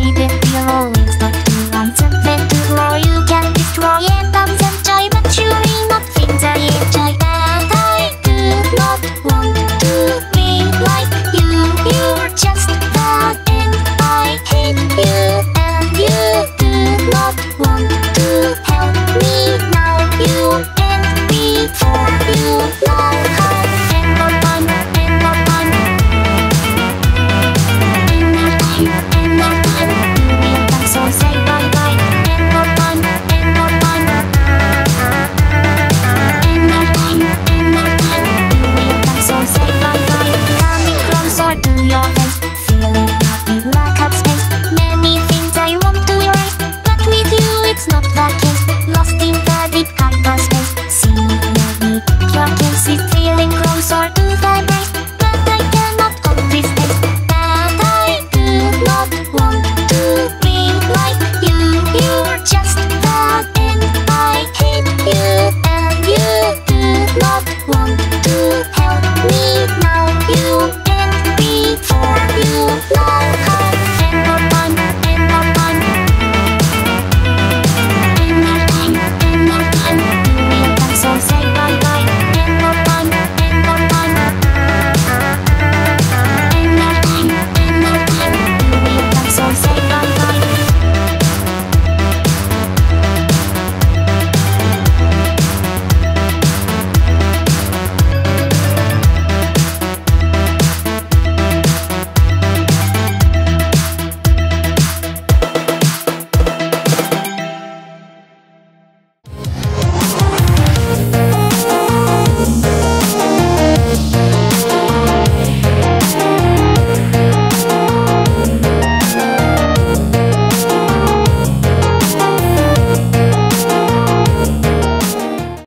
keep it going, but you want something to grow you.